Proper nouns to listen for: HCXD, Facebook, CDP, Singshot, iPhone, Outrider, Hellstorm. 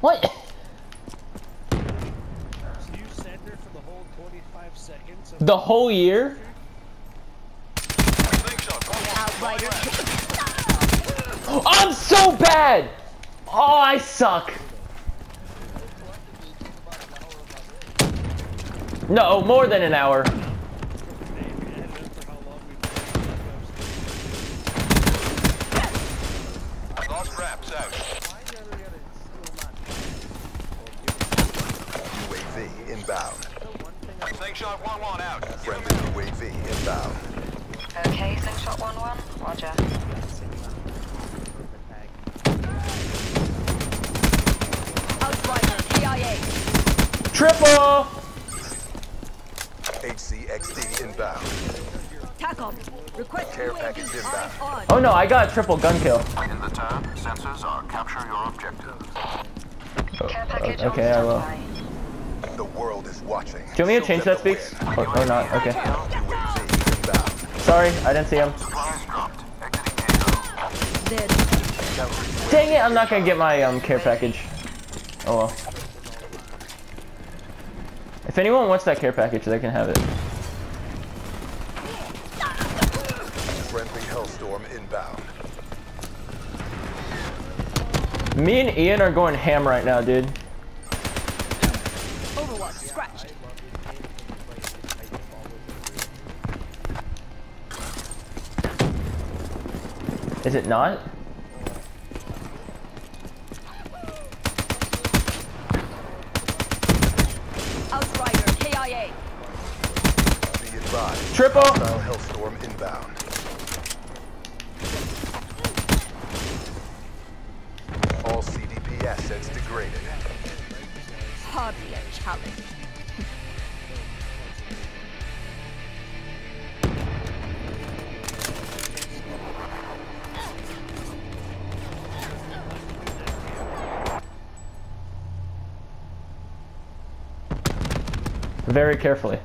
What? You sat there for the whole 25 seconds. The whole year? I'm so bad! Oh, I suck. No, more than an hour. UAV inbound. Singshot 1-1 out. Friendly UAV inbound. Okay, Singshot 1-1. Roger. Outrider, TIA. Triple! HCXD inbound. Tackle. Request care package inbound. Oh no, I got a triple gun kill. In the turn, sensors are capture your objectives. Care package okay, I will. The world is watching. Do you want me to change that speaks? Or not? Okay. Sorry, I didn't see him. Dang it, I'm not gonna get my care package. Oh well. If anyone wants that care package, they can have it. Friendly Hellstorm inbound. Me and Ian are going ham right now, dude. Scratched. Is it not? Outrider, KIA. Be advised. Triple. Hellstorm inbound. All CDP assets degraded. Hardly a challenge. Very carefully.